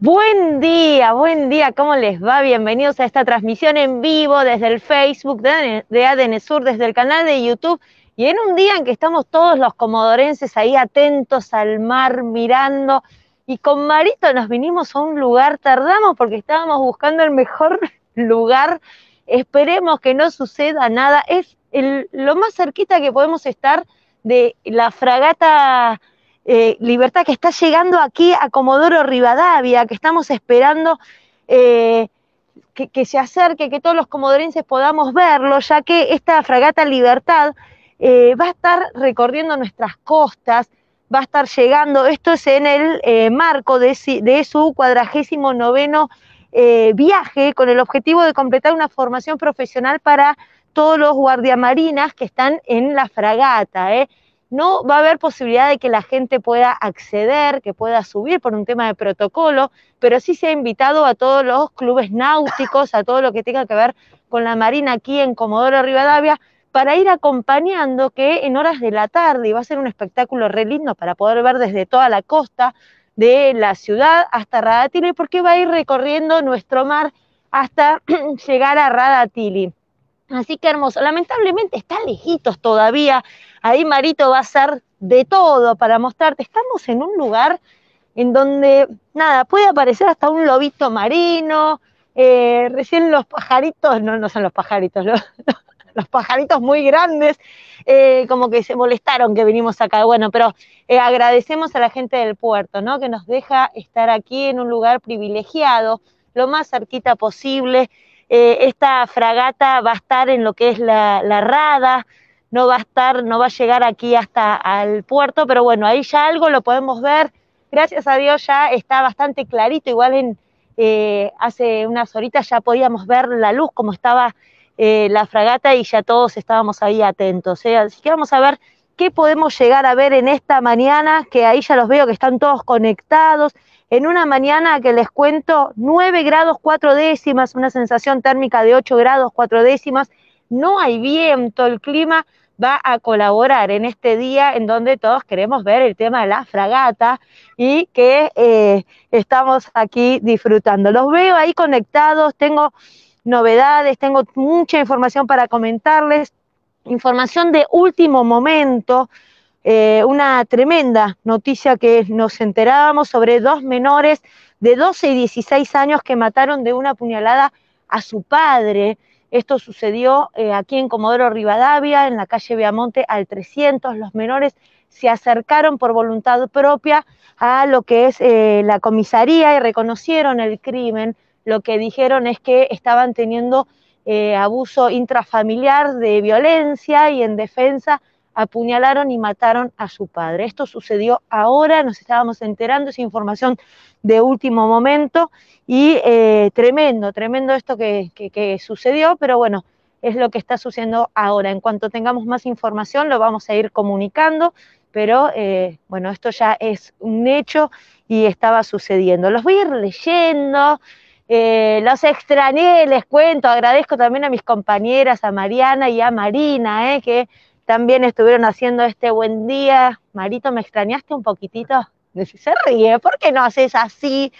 Buen día, ¿cómo les va? Bienvenidos a esta transmisión en vivo desde el Facebook de ADN Sur, desde el canal de YouTube, y en un día en que estamos todos los comodorenses ahí atentos al mar, mirando, y con Marito nos vinimos a un lugar, tardamos porque estábamos buscando el mejor lugar, esperemos que no suceda nada, es lo más cerquita que podemos estar de la Fragata Libertad, que está llegando aquí a Comodoro Rivadavia, que estamos esperando que se acerque, que todos los comodorenses podamos verlo, ya que esta Fragata Libertad va a estar recorriendo nuestras costas, va a estar llegando, esto es en el marco de su 49º viaje, con el objetivo de completar una formación profesional para todos los guardiamarinas que están en la fragata, No va a haber posibilidad de que la gente pueda acceder, que pueda subir por un tema de protocolo, pero sí se ha invitado a todos los clubes náuticos, a todo lo que tenga que ver con la marina aquí en Comodoro Rivadavia, para ir acompañando, que en horas de la tarde, y va a ser un espectáculo re lindo para poder ver desde toda la costa de la ciudad hasta Rada Tilly, porque va a ir recorriendo nuestro mar hasta llegar a Rada Tilly. Así que hermoso, lamentablemente están lejitos todavía, ahí Marito va a hacer de todo para mostrarte, estamos en un lugar en donde, nada, puede aparecer hasta un lobito marino, recién los pajaritos, no son los pajaritos, los pajaritos muy grandes, como que se molestaron que vinimos acá, bueno, pero agradecemos a la gente del puerto, ¿no?, que nos deja estar aquí en un lugar privilegiado, lo más cerquita posible. Esta fragata va a estar en lo que es la Rada, no va a llegar aquí hasta al puerto, pero bueno, ahí ya algo lo podemos ver, gracias a Dios ya está bastante clarito, igual hace unas horitas ya podíamos ver la luz como estaba la fragata y ya todos estábamos ahí atentos, así que vamos a ver qué podemos llegar a ver en esta mañana, que ahí ya los veo que están todos conectados. En una mañana que les cuento, 9 grados 4 décimas, una sensación térmica de 8 grados 4 décimas, no hay viento, el clima va a colaborar en este día en donde todos queremos ver el tema de la fragata y que estamos aquí disfrutando. Los veo ahí conectados, tengo novedades, tengo mucha información para comentarles, información de último momento. Una tremenda noticia que nos enterábamos sobre dos menores de 12 y 16 años que mataron de una puñalada a su padre. Esto sucedió aquí en Comodoro Rivadavia, en la calle Viamonte al 300. Los menores se acercaron por voluntad propia a lo que es la comisaría y reconocieron el crimen. Lo que dijeron es que estaban teniendo abuso intrafamiliar de violencia y en defensa apuñalaron y mataron a su padre. Esto sucedió ahora, nos estábamos enterando, es información de último momento y tremendo esto que sucedió, pero bueno, es lo que está sucediendo ahora. En cuanto tengamos más información lo vamos a ir comunicando, pero bueno, esto ya es un hecho y estaba sucediendo. Los voy a ir leyendo, los extrañé, les cuento, agradezco también a mis compañeras, a Mariana y a Marina, que también estuvieron haciendo este buen día. Marito, ¿me extrañaste un poquitito? Se ríe, ¿por qué no haces así?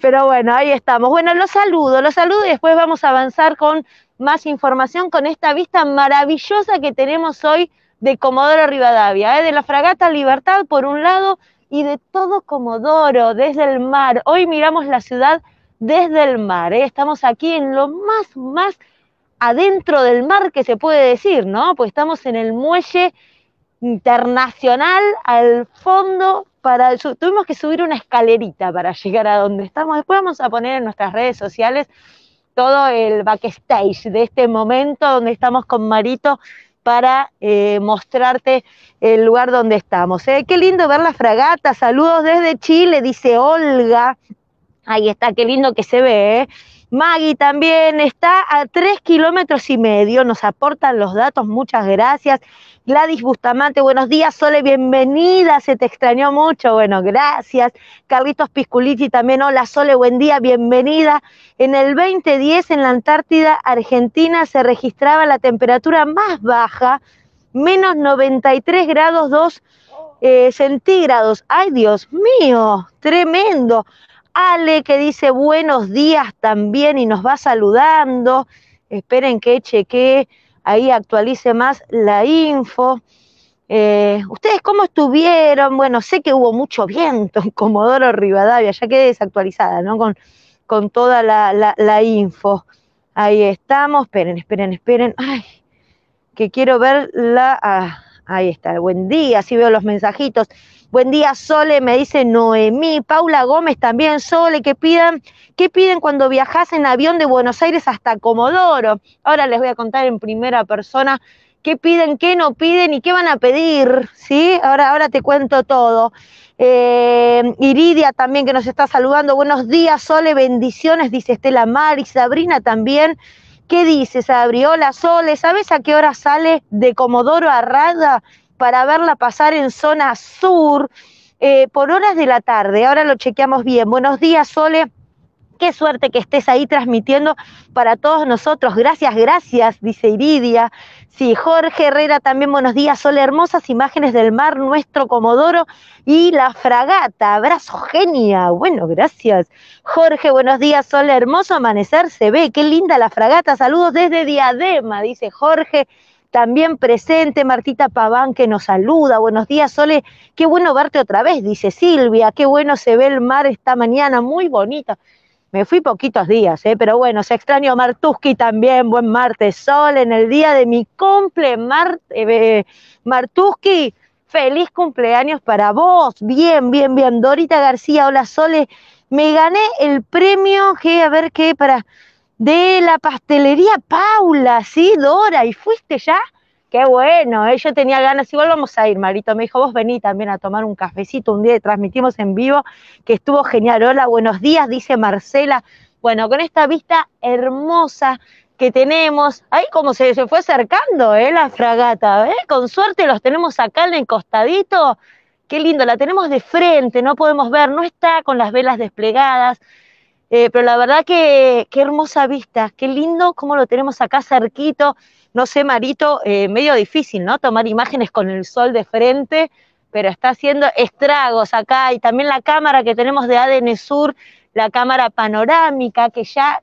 Pero bueno, ahí estamos. Bueno, los saludo y después vamos a avanzar con más información, con esta vista maravillosa que tenemos hoy de Comodoro Rivadavia, de la Fragata Libertad por un lado y de todo Comodoro, desde el mar. Hoy miramos la ciudad desde el mar, estamos aquí en lo más adentro del mar que se puede decir, ¿no? Pues estamos en el muelle internacional, al fondo, tuvimos que subir una escalerita para llegar a donde estamos. Después vamos a poner en nuestras redes sociales todo el backstage de este momento donde estamos con Marito para mostrarte el lugar donde estamos. Qué lindo ver la fragata, saludos desde Chile, dice Olga. Ahí está, qué lindo que se ve, Maggie también está a 3,5 kilómetros, nos aportan los datos, muchas gracias. Gladys Bustamante, buenos días, Sole, bienvenida, se te extrañó mucho, bueno, gracias. Carlitos Pisculiti también, hola Sole, buen día, bienvenida. En el 2010 en la Antártida Argentina se registraba la temperatura más baja, menos 93 grados 2 centígrados, ay Dios mío, tremendo. Ale, que dice buenos días también y nos va saludando. Esperen que chequee, ahí actualice más la info. ¿Ustedes cómo estuvieron? Bueno, sé que hubo mucho viento en Comodoro Rivadavia, ya quedé desactualizada, ¿no? Con toda la info. Ahí estamos, esperen. Ay, que quiero ver la... Ah, ahí está, buen día, sí veo los mensajitos. Buen día, Sole, me dice Noemí. Paula Gómez también, Sole, ¿qué piden cuando viajas en avión de Buenos Aires hasta Comodoro? Ahora les voy a contar en primera persona qué piden, qué no piden y qué van a pedir, ¿sí? Ahora te cuento todo. Iridia también, que nos está saludando. Buenos días, Sole, bendiciones, dice Estela Mari. Sabrina también. ¿Qué dice, Sabri? Hola, Sole, ¿sabes a qué hora sale de Comodoro a Rada? Para verla pasar en zona sur por horas de la tarde. Ahora lo chequeamos bien. Buenos días, Sole. Qué suerte que estés ahí transmitiendo para todos nosotros. Gracias, dice Iridia. Sí, Jorge Herrera también. Buenos días, Sole. Hermosas imágenes del mar, nuestro Comodoro y la fragata. Abrazo, genia. Bueno, gracias. Jorge, buenos días, Sole. Hermoso amanecer se ve. Qué linda la fragata. Saludos desde Diadema, dice Jorge. También presente Martita Paván, que nos saluda. Buenos días, Sole, qué bueno verte otra vez, dice Silvia. Qué bueno se ve el mar esta mañana, muy bonito. Me fui poquitos días, pero bueno, se extrañó. Martuski también, buen martes, Sole, en el día de mi cumple. Martuski, feliz cumpleaños para vos. Bien. Dorita García, hola, Sole. Me gané el premio, de la pastelería Paula, ¿sí, Dora? ¿Y fuiste ya? Qué bueno, yo tenía ganas, igual vamos a ir, Marito, me dijo, vos vení también a tomar un cafecito un día y transmitimos en vivo, que estuvo genial. Hola, buenos días, dice Marcela. Bueno, con esta vista hermosa que tenemos, ahí como se fue acercando la fragata, con suerte los tenemos acá en el costadito, qué lindo, la tenemos de frente, no podemos ver, no está con las velas desplegadas. Pero la verdad que qué hermosa vista, qué lindo cómo lo tenemos acá cerquito. No sé, Marito, medio difícil, ¿no? Tomar imágenes con el sol de frente, pero está haciendo estragos acá. Y también la cámara que tenemos de ADN Sur, la cámara panorámica, que ya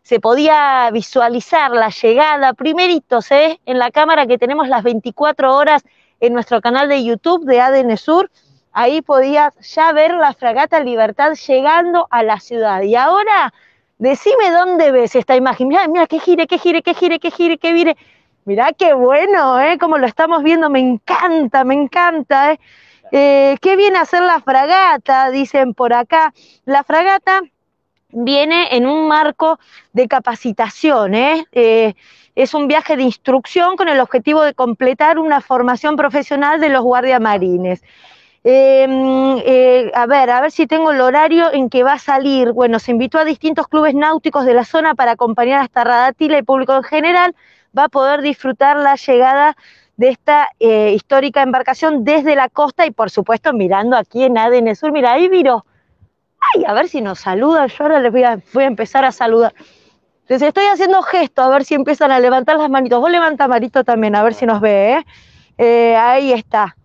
se podía visualizar la llegada. Primeritos, en la cámara que tenemos las 24 horas en nuestro canal de YouTube de ADN Sur. Ahí podías ya ver la Fragata Libertad llegando a la ciudad. Y ahora, decime dónde ves esta imagen. Mirá, que gire. Mirá qué bueno, como lo estamos viendo. Me encanta. ¿Qué viene a hacer la fragata? Dicen por acá. La fragata viene en un marco de capacitación, es un viaje de instrucción con el objetivo de completar una formación profesional de los guardiamarines. A ver si tengo el horario en que va a salir. Bueno, se invitó a distintos clubes náuticos de la zona para acompañar hasta Rada Tilly. El público en general va a poder disfrutar la llegada de esta histórica embarcación desde la costa y, por supuesto, mirando aquí en ADN Sur. Mira, ahí viró. Ay, a ver si nos saludan. Yo ahora les voy a empezar a saludar. Les estoy haciendo gestos, a ver si empiezan a levantar las manitos. Vos levanta, Marito, también, a ver si nos ve. Ahí está.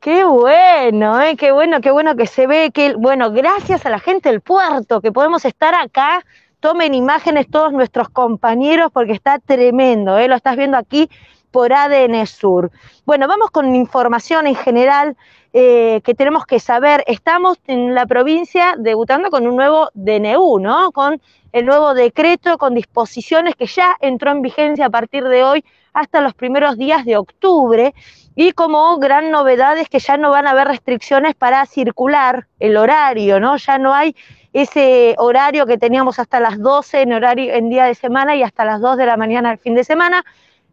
Qué bueno, qué bueno que se ve, bueno, gracias a la gente del puerto que podemos estar acá. Tomen imágenes todos nuestros compañeros porque está tremendo, lo estás viendo aquí por ADN Sur. Bueno, vamos con información en general que tenemos que saber. Estamos en la provincia debutando con un nuevo DNU, ¿no? Con el nuevo decreto, con disposiciones que ya entró en vigencia a partir de hoy hasta los primeros días de octubre. Y como gran novedad es que ya no van a haber restricciones para circular el horario, ¿no? Ya no hay ese horario que teníamos hasta las 12 en día de semana y hasta las 2 de la mañana el fin de semana.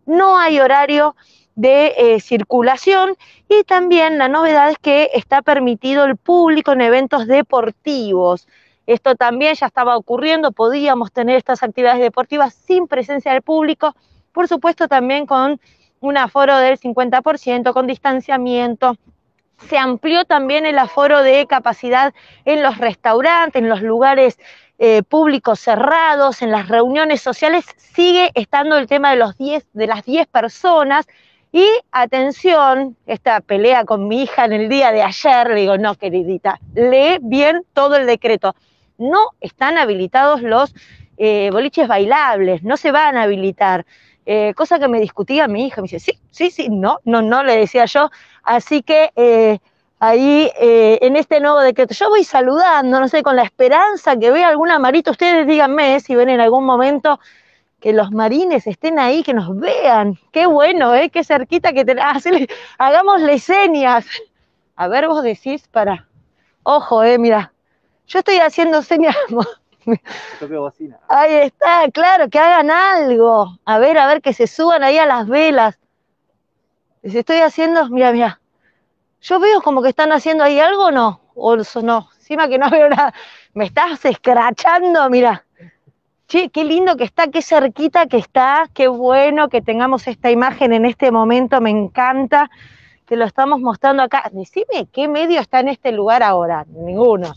No hay horario de circulación y también la novedad es que está permitido el público en eventos deportivos. Esto también ya estaba ocurriendo, podíamos tener estas actividades deportivas sin presencia del público, por supuesto también con un aforo del 50%, con distanciamiento. Se amplió también el aforo de capacidad en los restaurantes, en los lugares públicos cerrados, en las reuniones sociales. Sigue estando el tema de las 10 personas Y atención, esta pelea con mi hija en el día de ayer, le digo, no, queridita, lee bien todo el decreto. No están habilitados los boliches bailables, no se van a habilitar. Cosa que me discutía mi hija, me dice, sí, no, le decía yo. Así que ahí en este nuevo decreto, yo voy saludando, no sé, con la esperanza que vea alguna Marito. Ustedes díganme si ven en algún momento que los marines estén ahí, que nos vean. Qué bueno, qué cerquita que tenemos. Hagámosle señas. A ver, vos decís, para. Ojo, mira, yo estoy haciendo señas. Ahí está, claro, que hagan algo. A ver, que se suban ahí a las velas. Les estoy haciendo, mira. Yo veo como que están haciendo ahí algo, ¿no? O no, encima que no veo nada. Me estás escrachando, mira. Che, qué lindo que está, qué cerquita que está. Qué bueno que tengamos esta imagen en este momento, me encanta. Te lo estamos mostrando acá. Decime, ¿qué medio está en este lugar ahora? Ninguno.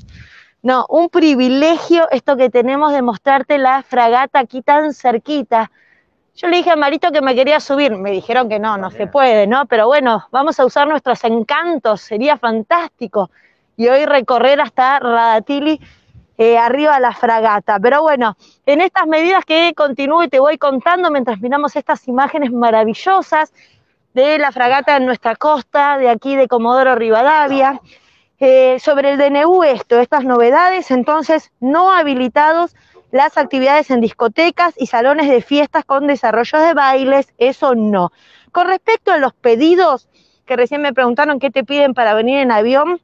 No, un privilegio esto que tenemos de mostrarte la fragata aquí tan cerquita. Yo le dije a Marito que me quería subir, me dijeron que no se puede, ¿no? Pero bueno, vamos a usar nuestros encantos, sería fantástico. Y hoy recorrer hasta Rada Tilly, arriba a la fragata. Pero bueno, en estas medidas que continúo y te voy contando mientras miramos estas imágenes maravillosas de la fragata en nuestra costa, de aquí de Comodoro Rivadavia. Sobre el DNU estas novedades, entonces no habilitados las actividades en discotecas y salones de fiestas con desarrollos de bailes, eso no. Con respecto a los pedidos, que recién me preguntaron qué te piden para venir en avión,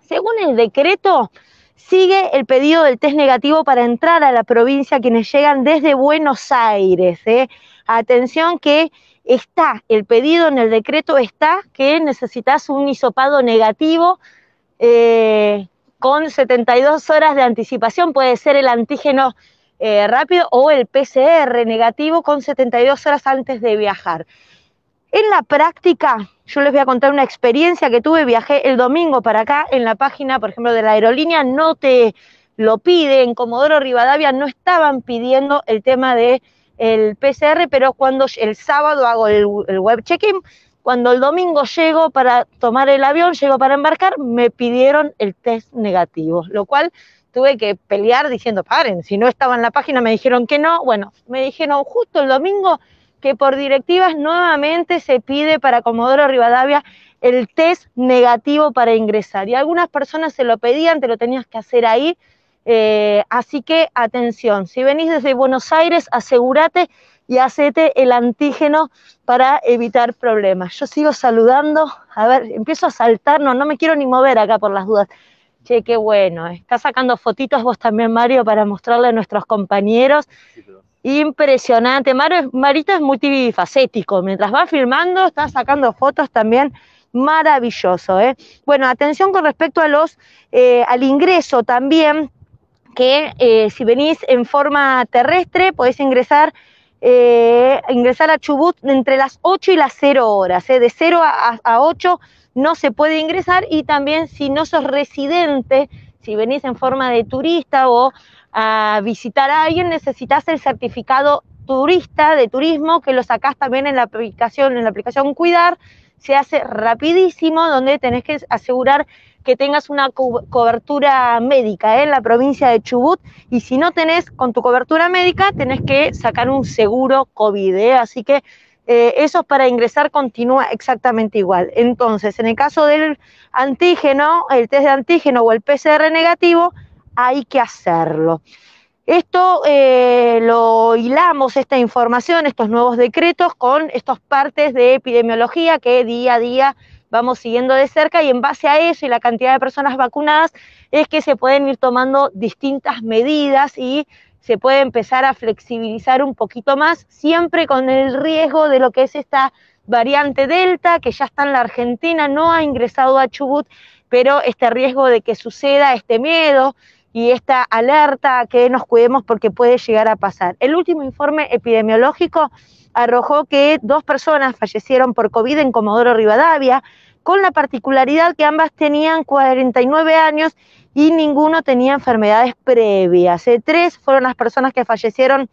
según el decreto, sigue el pedido del test negativo para entrar a la provincia quienes llegan desde Buenos Aires. Atención que está, el pedido en el decreto está que necesitas un hisopado negativo, con 72 horas de anticipación, puede ser el antígeno rápido o el PCR negativo con 72 horas antes de viajar. En la práctica, yo les voy a contar una experiencia que tuve, viajé el domingo para acá, en la página, por ejemplo, de la aerolínea no te lo pide, en Comodoro Rivadavia no estaban pidiendo el tema del PCR, pero cuando el sábado hago el web check-in, cuando el domingo llego para tomar el avión, llego para embarcar, me pidieron el test negativo, lo cual tuve que pelear diciendo, paren, si no estaba en la página, me dijeron que no. Bueno, me dijeron justo el domingo que por directivas nuevamente se pide para Comodoro Rivadavia el test negativo para ingresar. Y algunas personas se lo pedían, te lo tenías que hacer ahí. Así que atención, si venís desde Buenos Aires, asegúrate y hacete el antígeno para evitar problemas. Yo sigo saludando, a ver, empiezo a saltar, no me quiero ni mover acá por las dudas. Che, qué bueno, está sacando fotitos vos también, Mario, para mostrarle a nuestros compañeros. Impresionante, Marito es multifacético, mientras va filmando está sacando fotos también. Maravilloso, Bueno, atención con respecto a al ingreso también, que si venís en forma terrestre podés ingresar a Chubut entre las 8 y las 0 horas, de 0 a 8 no se puede ingresar, y también si no sos residente, si venís en forma de turista o a visitar a alguien, necesitas el certificado turista de turismo, que lo sacás también en la aplicación Cuidar, se hace rapidísimo, donde tenés que asegurar que tengas una cobertura médica en la provincia de Chubut, y si no tenés con tu cobertura médica, tenés que sacar un seguro COVID, así que eso para ingresar continúa exactamente igual. Entonces, en el caso del antígeno, el test de antígeno o el PCR negativo, hay que hacerlo. Esto lo hilamos, esta información, estos nuevos decretos, con estas partes de epidemiología que día a día vamos siguiendo de cerca, y en base a eso y la cantidad de personas vacunadas es que se pueden ir tomando distintas medidas y se puede empezar a flexibilizar un poquito más, siempre con el riesgo de lo que es esta variante Delta, que ya está en la Argentina, no ha ingresado a Chubut, pero este riesgo de que suceda, este miedo y esta alerta a que nos cuidemos porque puede llegar a pasar. El último informe epidemiológico arrojó que 2 personas fallecieron por COVID en Comodoro Rivadavia, con la particularidad que ambas tenían 49 años y ninguno tenía enfermedades previas. 3 fueron las personas que fallecieron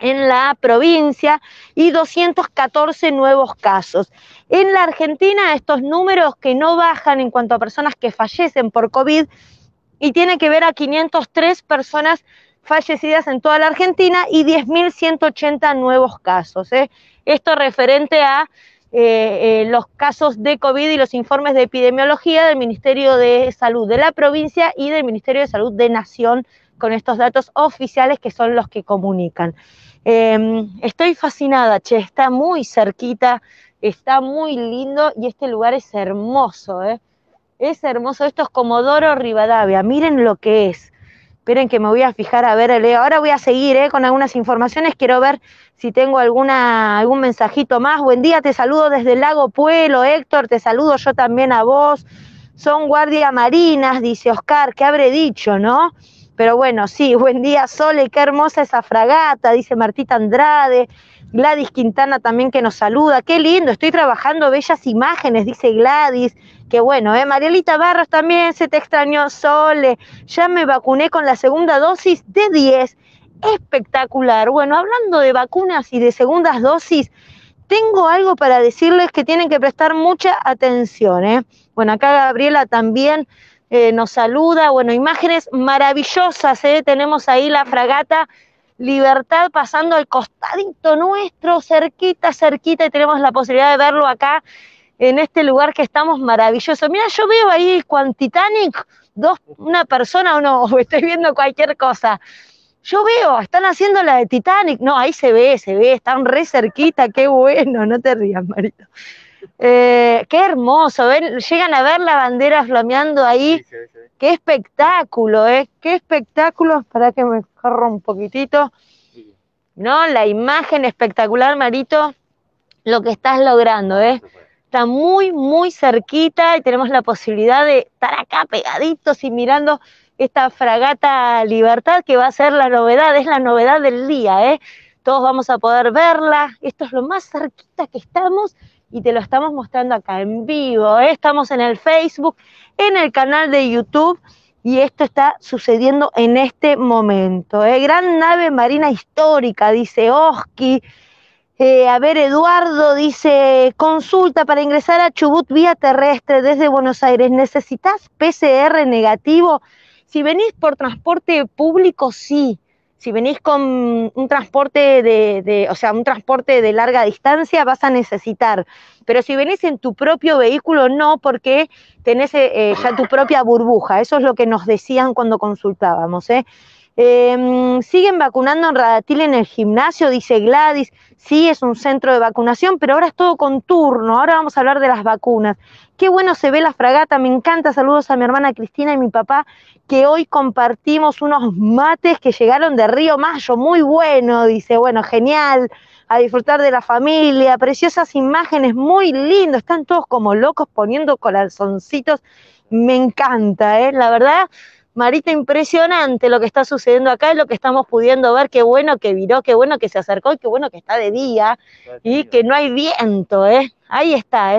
en la provincia y 214 nuevos casos. En la Argentina, estos números que no bajan en cuanto a personas que fallecen por COVID, y tiene que ver a 503 personas fallecidas en toda la Argentina y 10.180 nuevos casos, ¿eh? Esto referente a los casos de COVID y los informes de epidemiología del Ministerio de Salud de la provincia y del Ministerio de Salud de Nación, con estos datos oficiales que son los que comunican. Estoy fascinada, che, está muy cerquita, está muy lindo y este lugar es hermoso, ¿eh? Es hermoso, esto es Comodoro Rivadavia, miren lo que es. Esperen que me voy a fijar, a ver, ahora voy a seguir con algunas informaciones, quiero ver si tengo algún mensajito más. Buen día, te saludo desde el Lago Puelo, Héctor, te saludo yo también a vos. Son guardias marinas, dice Oscar, ¿qué habré dicho, no? Pero bueno, sí, buen día Sole, qué hermosa esa fragata, dice Martita Andrade. Gladys Quintana también que nos saluda, qué lindo, estoy trabajando bellas imágenes, dice Gladys, qué bueno, Marielita Barros también, se te extrañó Sole, ya me vacuné con la segunda dosis de 10, espectacular. Bueno, hablando de vacunas y de segundas dosis, tengo algo para decirles que tienen que prestar mucha atención, Bueno, acá Gabriela también nos saluda, bueno, imágenes maravillosas, tenemos ahí la fragata Libertad pasando al costadito nuestro, cerquita, cerquita, y tenemos la posibilidad de verlo acá, en este lugar que estamos maravilloso. Mira, yo veo ahí con Titanic, una persona o no, estoy viendo cualquier cosa. Yo veo, están haciendo la de Titanic, no, ahí se ve, están re cerquita, qué bueno, no te rías, Marito. Qué hermoso, ¿ven? Llegan a ver la bandera flameando ahí, sí, sí, sí. Qué espectáculo, qué espectáculo, para que me corra un poquitito, sí. No, la imagen espectacular, Marito, lo que estás logrando, está muy, muy cerquita y tenemos la posibilidad de estar acá pegaditos y mirando esta fragata Libertad que va a ser la novedad, es la novedad del día, todos vamos a poder verla, esto es lo más cerquita que estamos. Y te lo estamos mostrando acá en vivo, estamos en el Facebook, en el canal de YouTube, y esto está sucediendo en este momento. Gran nave marina histórica, dice Oski. A ver, Eduardo dice, consulta para ingresar a Chubut vía terrestre desde Buenos Aires, ¿necesitas PCR negativo? Si venís por transporte público, sí. Si venís con un transporte un transporte de larga distancia, vas a necesitar. Pero si venís en tu propio vehículo, no, porque tenés ya tu propia burbuja. Eso es lo que nos decían cuando consultábamos. ¿Siguen vacunando en Rada Tilly en el gimnasio? Dice Gladys. Sí, es un centro de vacunación, pero ahora es todo con turno. Ahora vamos a hablar de las vacunas. Qué bueno se ve la fragata, me encanta. Saludos a mi hermana Cristina y mi papá, que hoy compartimos unos mates que llegaron de Río Mayo. Muy bueno, dice. Bueno, genial. A disfrutar de la familia. Preciosas imágenes, muy lindo. Están todos como locos poniendo corazoncitos. Me encanta, la verdad. Marita, impresionante lo que está sucediendo acá, es lo que estamos pudiendo ver, qué bueno que viró, qué bueno que se acercó y qué bueno que está de día y que no hay viento, ahí está,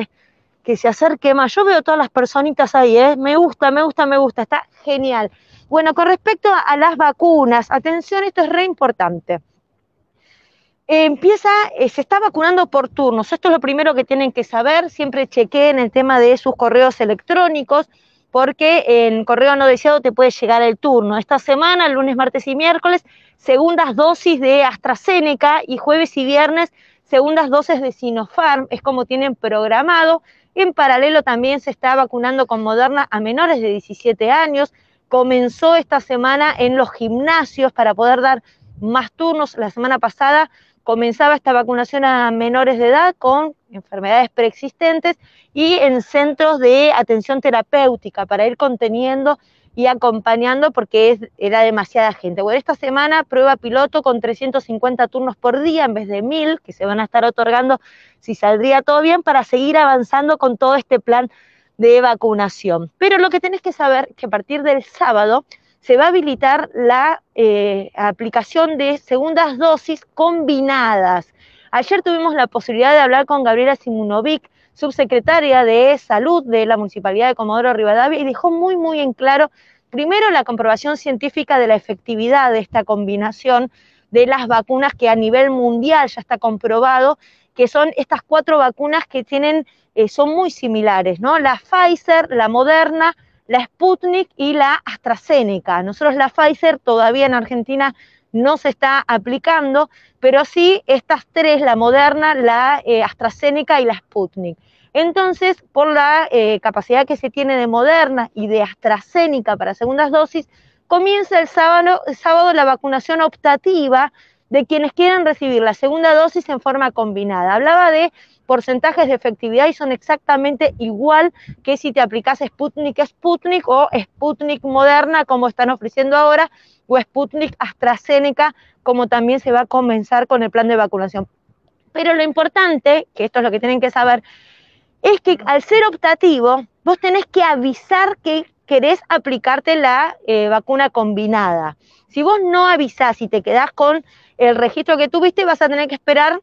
que se acerque más. Yo veo todas las personitas ahí, me gusta, me gusta, me gusta, está genial. Bueno, con respecto a las vacunas, atención, esto es re importante. Se está vacunando por turnos, esto es lo primero que tienen que saber, siempre chequeen el tema de sus correos electrónicos, porque en correo no deseado te puede llegar el turno. Esta semana, lunes, martes y miércoles, segundas dosis de AstraZeneca y jueves y viernes, segundas dosis de Sinopharm, es como tienen programado. En paralelo también se está vacunando con Moderna a menores de 17 años. Comenzó esta semana en los gimnasios para poder dar más turnos. La semana pasada comenzaba esta vacunación a menores de edad con enfermedades preexistentes y en centros de atención terapéutica para ir conteniendo y acompañando porque era demasiada gente. Bueno, esta semana prueba piloto con 350 turnos por día en vez de 1000 que se van a estar otorgando si saldría todo bien para seguir avanzando con todo este plan de vacunación. Pero lo que tenés que saber es que a partir del sábado se va a habilitar la aplicación de segundas dosis combinadas. Ayer tuvimos la posibilidad de hablar con Gabriela Simunovic, subsecretaria de Salud de la Municipalidad de Comodoro Rivadavia, y dejó muy, muy en claro, primero, la comprobación científica de la efectividad de esta combinación, de las vacunas que a nivel mundial ya está comprobado, que son estas 4 vacunas que tienen, son muy similares, ¿no? La Pfizer, la Moderna, la Sputnik y la AstraZeneca. Nosotros la Pfizer todavía en Argentina no se está aplicando, pero sí estas 3, la Moderna, la AstraZeneca y la Sputnik. Entonces, por la capacidad que se tiene de Moderna y de AstraZeneca para segundas dosis, comienza el sábado la vacunación optativa de quienes quieran recibir la segunda dosis en forma combinada. Hablaba de porcentajes de efectividad y son exactamente igual que si te aplicas Sputnik o Sputnik Moderna, como están ofreciendo ahora, o Sputnik AstraZeneca, como también se va a comenzar con el plan de vacunación. Pero lo importante, que esto es lo que tienen que saber, es que al ser optativo, vos tenés que avisar que querés aplicarte la vacuna combinada. Si vos no avisás y te quedás con el registro que tuviste, vas a tener que esperar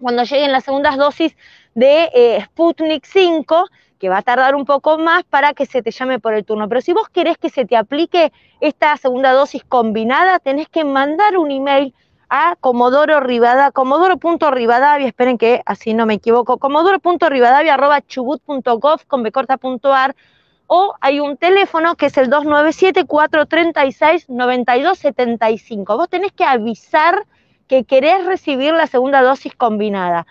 cuando lleguen las segundas dosis de Sputnik 5, que va a tardar un poco más para que se te llame por el turno. Pero si vos querés que se te aplique esta segunda dosis combinada, tenés que mandar un email a comodoro.rivadavia, esperen que así no me equivoco, comodoro.rivadavia@chubut.gov.ar, o hay un teléfono que es el 297-436-9275. Vos tenés que avisar que querés recibir la segunda dosis combinada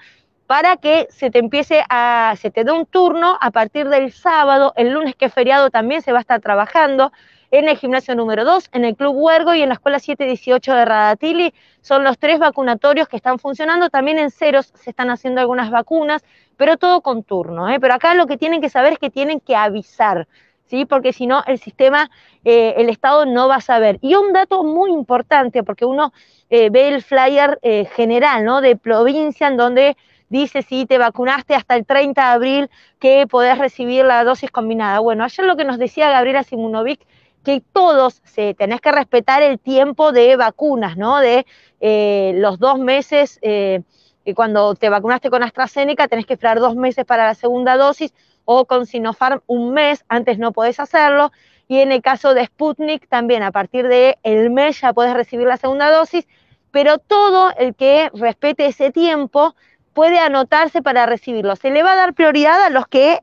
para que se te dé un turno a partir del sábado. El lunes, que es feriado, también se va a estar trabajando en el gimnasio número 2, en el Club Huergo y en la Escuela 718 de Rada Tilly. Son los 3 vacunatorios que están funcionando. También en Ceros se están haciendo algunas vacunas, pero todo con turno, ¿eh? Pero acá lo que tienen que saber es que tienen que avisar, ¿sí? Porque si no, el sistema, el Estado no va a saber. Y un dato muy importante, porque uno ve el flyer general, ¿no?, de provincia, en donde dice si te vacunaste hasta el 30 de abril que podés recibir la dosis combinada. Bueno, ayer lo que nos decía Gabriela Simunovic, que todos tenés que respetar el tiempo de vacunas, ¿no? De los 2 meses, cuando te vacunaste con AstraZeneca tenés que esperar 2 meses para la segunda dosis, o con Sinopharm 1 mes, antes no podés hacerlo, y en el caso de Sputnik también a partir del mes ya podés recibir la segunda dosis, pero todo el que respete ese tiempo puede anotarse para recibirlo. Se le va a dar prioridad a los que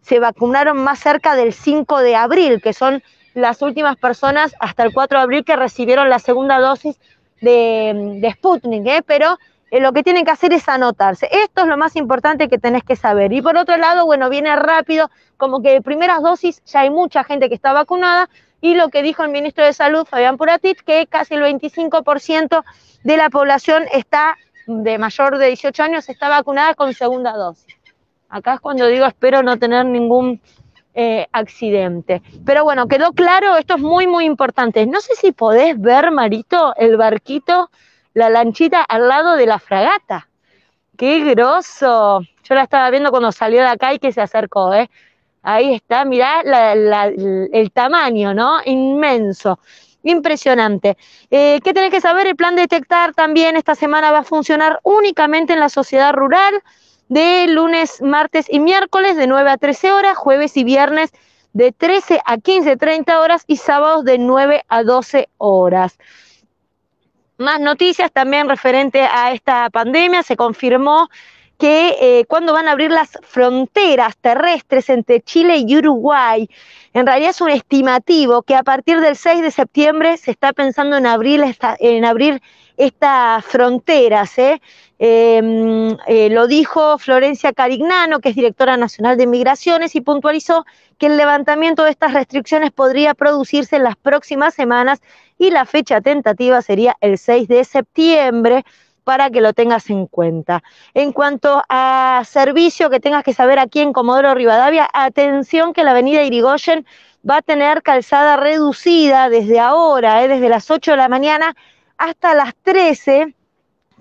se vacunaron más cerca del 5 de abril, que son las últimas personas hasta el 4 de abril que recibieron la segunda dosis de Sputnik, pero lo que tienen que hacer es anotarse. Esto es lo más importante que tenés que saber. Y por otro lado, bueno, viene rápido, como que de primeras dosis ya hay mucha gente que está vacunada, y lo que dijo el ministro de Salud, Fabián Puratich, que casi el 25% de la población está de mayor de 18 años está vacunada con segunda dosis. Acá es cuando digo, espero no tener ningún accidente. Pero bueno, quedó claro, esto es muy, muy importante. No sé si podés ver, Marito, el barquito, la lanchita al lado de la fragata. ¡Qué grosso! Yo la estaba viendo cuando salió de acá y que se acercó, ¿eh? Ahí está, mirá el tamaño, ¿no? Inmenso. Impresionante. ¿Qué tenés que saber? El plan detectar también esta semana va a funcionar únicamente en la sociedad rural, de lunes, martes y miércoles de 9 a 13 horas, jueves y viernes de 13 a 15, 30 horas y sábados de 9 a 12 horas. Más noticias también referente a esta pandemia. Se confirmó que cuando van a abrir las fronteras terrestres entre Chile y Uruguay. En realidad es un estimativo que a partir del 6 de septiembre se está pensando en abrir estas fronteras. Lo dijo Florencia Carignano, que es directora nacional de Migraciones, y puntualizó que el levantamiento de estas restricciones podría producirse en las próximas semanas y la fecha tentativa sería el 6 de septiembre, para que lo tengas en cuenta. En cuanto a servicio que tengas que saber aquí en Comodoro Rivadavia, atención que la avenida Yrigoyen va a tener calzada reducida desde ahora, desde las 8 de la mañana hasta las 13,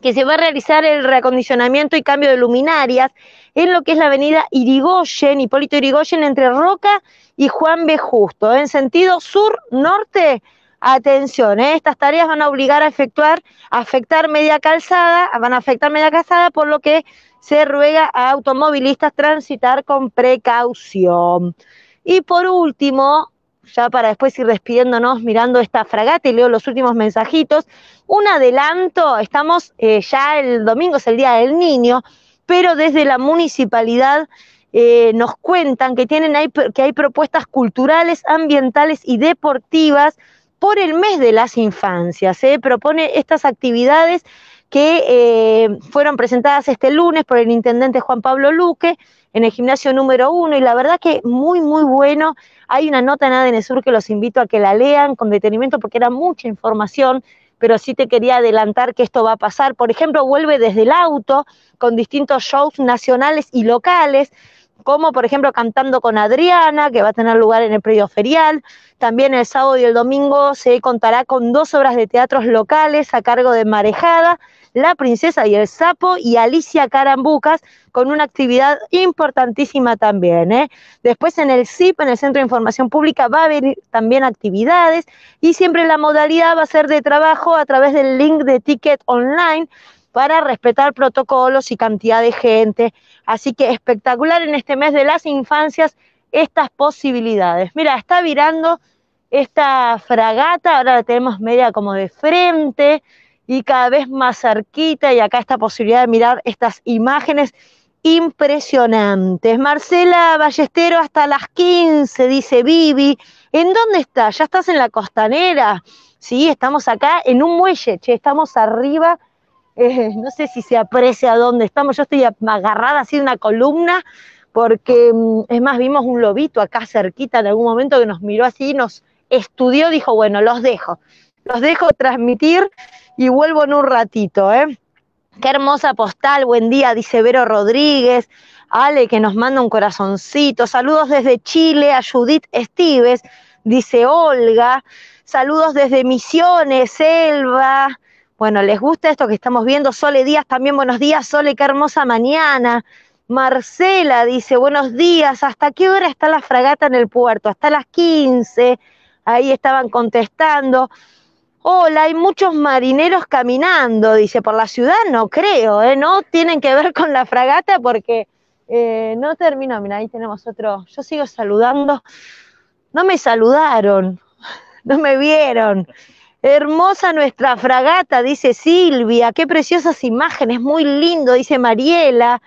que se va a realizar el reacondicionamiento y cambio de luminarias en lo que es la avenida Yrigoyen, Hipólito Yrigoyen, entre Roca y Juan B. Justo. En sentido sur-norte, atención, estas tareas van a obligar a afectar media calzada, por lo que se ruega a automovilistas transitar con precaución. Y por último, ya para después ir despidiéndonos mirando esta fragata y leo los últimos mensajitos. Un adelanto, estamos ya el domingo, es el Día del Niño, pero desde la municipalidad nos cuentan que hay propuestas culturales, ambientales y deportivas por el mes de las infancias. Se propone estas actividades que fueron presentadas este lunes por el intendente Juan Pablo Luque en el gimnasio número 1, y la verdad que muy, muy bueno. Hay una nota en ADN Sur que los invito a que la lean con detenimiento porque era mucha información, pero sí te quería adelantar que esto va a pasar. Por ejemplo, vuelve Desde el Auto con distintos shows nacionales y locales, como por ejemplo Cantando con Adriana, que va a tener lugar en el predio ferial. También el sábado y el domingo se contará con 2 obras de teatros locales a cargo de Marejada, La Princesa y el Sapo, y Alicia Carambucas, con una actividad importantísima también. Después en el CIP, en el Centro de Información Pública, va a haber también actividades, y siempre la modalidad va a ser de trabajo a través del link de Ticket Online, para respetar protocolos y cantidad de gente. Así que espectacular en este mes de las infancias estas posibilidades. Mira, está virando esta fragata, ahora la tenemos media como de frente y cada vez más cerquita, y acá esta posibilidad de mirar estas imágenes impresionantes. Marcela Ballestero, hasta las 15, dice Vivi. ¿En dónde estás? ¿Ya estás en la costanera? Sí, estamos acá en un muelle, che, estamos arriba. No sé si se aprecia dónde estamos, yo estoy agarrada así de una columna porque es más, vimos un lobito acá cerquita en algún momento que nos miró así, nos estudió, dijo, bueno, los dejo transmitir y vuelvo en un ratito, Qué hermosa postal, buen día, dice Vero Rodríguez. Ale, que nos manda un corazoncito. Saludos desde Chile a Judith Estives, dice Olga. Saludos desde Misiones, Elba. Bueno, ¿les gusta esto que estamos viendo? Sole Díaz también, buenos días, Sole, qué hermosa mañana. Marcela dice, buenos días, ¿hasta qué hora está la fragata en el puerto? Hasta las 15, ahí estaban contestando. Hola, hay muchos marineros caminando, dice, por la ciudad no creo, no tienen que ver con la fragata porque no terminó. Mira, ahí tenemos otro, yo sigo saludando, no me saludaron, no me vieron. Hermosa nuestra fragata, dice Silvia, qué preciosas imágenes, muy lindo, dice Mariela,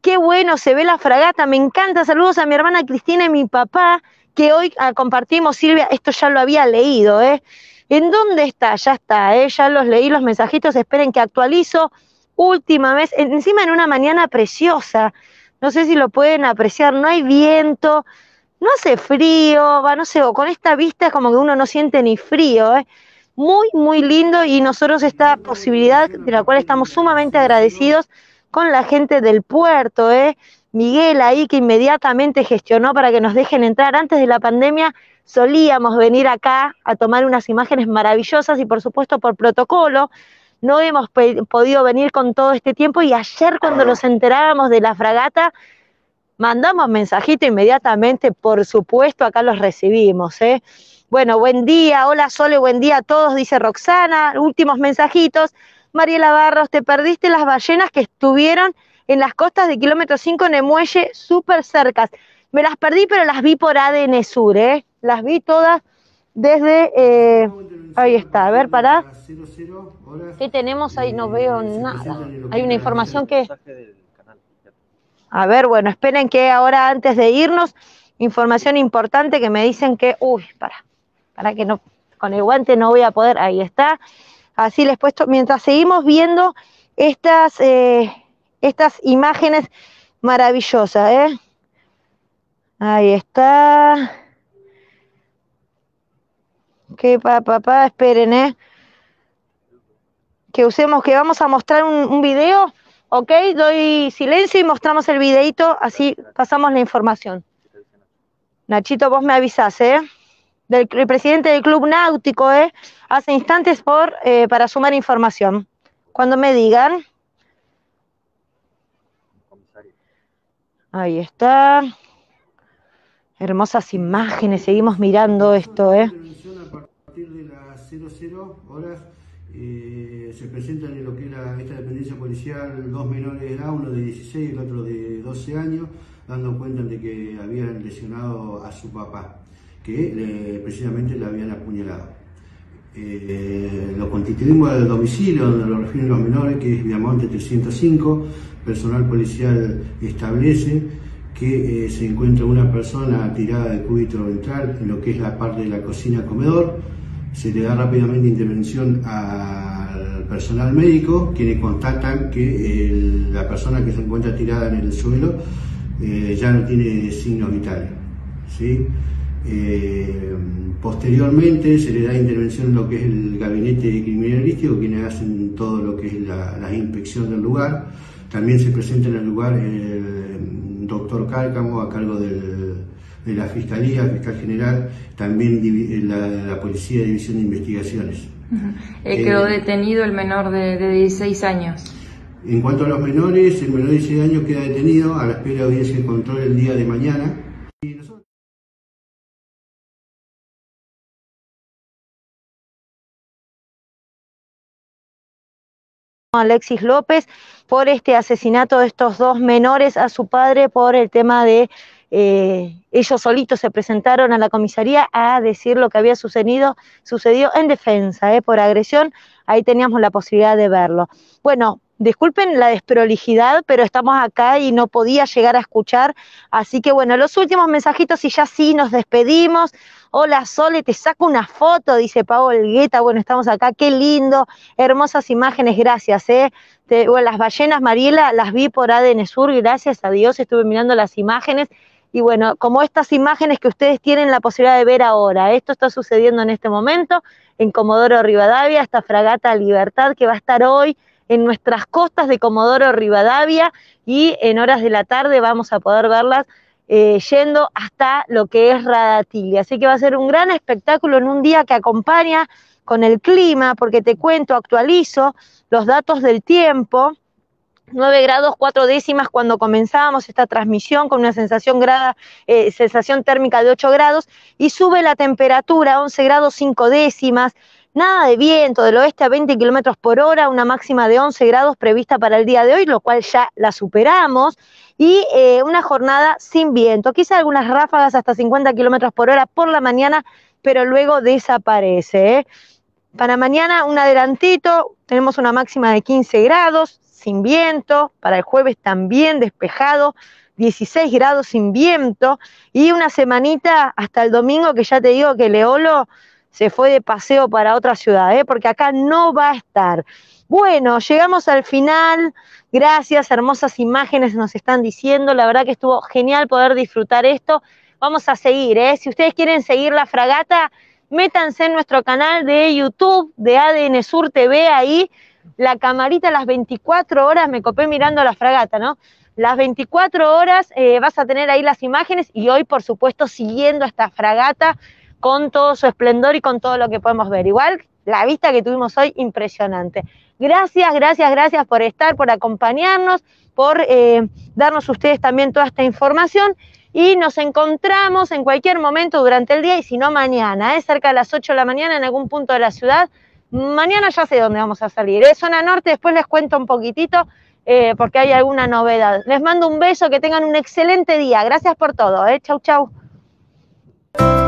qué bueno se ve la fragata, me encanta, saludos a mi hermana Cristina y mi papá, que hoy compartimos. Silvia, esto ya lo había leído, ¿en dónde está? Ya está, ya los leí los mensajitos, esperen que actualizo, última vez, encima en una mañana preciosa, no sé si lo pueden apreciar, no hay viento, no hace frío, no sé, con esta vista es como que uno no siente ni frío, Muy, muy lindo, y nosotros esta posibilidad de la cual estamos sumamente agradecidos con la gente del puerto, Miguel ahí que inmediatamente gestionó para que nos dejen entrar. Antes de la pandemia solíamos venir acá a tomar unas imágenes maravillosas y por supuesto por protocolo no hemos podido venir con todo este tiempo, y ayer cuando nos enterábamos de la fragata mandamos mensajito inmediatamente, por supuesto acá los recibimos, Bueno, buen día, hola Sole, buen día a todos, dice Roxana. Últimos mensajitos. Mariela Barros, te perdiste las ballenas que estuvieron en las costas de kilómetro 5 en el muelle, súper cercas. Me las perdí, pero las vi por ADN Sur, Las vi todas desde... ahí está, a ver, pará. ¿Qué tenemos ahí? No veo nada. Hay una información que... A ver, bueno, esperen que ahora antes de irnos, información importante que me dicen que... Uy, para que no, con el guante no voy a poder, ahí está, así les puesto, mientras seguimos viendo estas imágenes maravillosas, ahí está, que papá, esperen, que vamos a mostrar un video, ok, doy silencio y mostramos el videito, así pasamos la información. Nachito, vos me avisás, el presidente del Club Náutico, hace instantes para sumar información. Cuando me digan. Ahí está. Hermosas imágenes, seguimos mirando esto, A partir de las 00 horas se presentan en lo que era esta dependencia policial 2 menores de edad, uno de 16 y el otro de 12 años, dando cuenta de que habían lesionado a su papá, que precisamente la habían apuñalado. Lo constituimos al domicilio donde lo refieren los menores, que es Viamonte 305. Personal policial establece que se encuentra una persona tirada del cúbito ventral en lo que es la parte de la cocina-comedor. Se le da rápidamente intervención al personal médico, quienes constatan que la persona que se encuentra tirada en el suelo ya no tiene signos vitales, ¿sí? Posteriormente se le da intervención en lo que es el gabinete criminalístico, quienes hacen todo lo que es la inspección del lugar. También se presenta en el lugar el doctor Cárcamo a cargo de la Fiscalía, el fiscal general, también la Policía de División de Investigaciones. Quedó detenido el menor de 16 años. En cuanto a los menores, el menor de 16 años queda detenido a la espera de audiencia de control el día de mañana. Alexis López por este asesinato de estos dos menores a su padre por el tema de ellos solitos se presentaron a la comisaría a decir lo que había sucedido en defensa, por agresión. Ahí teníamos la posibilidad de verlo. Bueno, disculpen la desprolijidad, pero estamos acá y no podía llegar a escuchar, así que bueno, los últimos mensajitos y ya sí nos despedimos. Hola Sole, te saco una foto, dice Paola Guetta. Bueno, estamos acá, qué lindo, hermosas imágenes, gracias, bueno, las ballenas, Mariela, las vi por ADN Sur, gracias a Dios, estuve mirando las imágenes. Y bueno, como estas imágenes que ustedes tienen la posibilidad de ver ahora, esto está sucediendo en este momento en Comodoro Rivadavia, esta Fragata Libertad que va a estar hoy en nuestras costas de Comodoro Rivadavia y en horas de la tarde vamos a poder verlas yendo hasta lo que es Rada Tilly. Así que va a ser un gran espectáculo en un día que acompaña con el clima, porque te cuento, actualizo los datos del tiempo. 9 grados 4 décimas cuando comenzábamos esta transmisión con una sensación térmica de 8 grados y sube la temperatura a 11 grados 5 décimas, nada de viento del oeste a 20 kilómetros por hora, una máxima de 11 grados prevista para el día de hoy, lo cual ya la superamos, y una jornada sin viento, quizá algunas ráfagas hasta 50 kilómetros por hora por la mañana, pero luego desaparece, Para mañana un adelantito, tenemos una máxima de 15 grados, sin viento, para el jueves también despejado, 16 grados sin viento, y una semanita hasta el domingo que ya te digo que Leolo se fue de paseo para otra ciudad, porque acá no va a estar. Bueno, llegamos al final, gracias, hermosas imágenes nos están diciendo, la verdad que estuvo genial poder disfrutar esto, vamos a seguir, si ustedes quieren seguir la fragata, métanse en nuestro canal de YouTube de ADN Sur TV, ahí, la camarita a las 24 horas, me copé mirando la fragata, ¿no? Las 24 horas vas a tener ahí las imágenes y hoy, por supuesto, siguiendo esta fragata con todo su esplendor y con todo lo que podemos ver. Igual, la vista que tuvimos hoy, impresionante. Gracias, gracias, gracias por estar, por acompañarnos, por darnos ustedes también toda esta información y nos encontramos en cualquier momento durante el día y si no mañana, cerca de las 8 de la mañana en algún punto de la ciudad. Mañana ya sé dónde vamos a salir, zona norte, después les cuento un poquitito porque hay alguna novedad. Les mando un beso, que tengan un excelente día, gracias por todo, chau chau.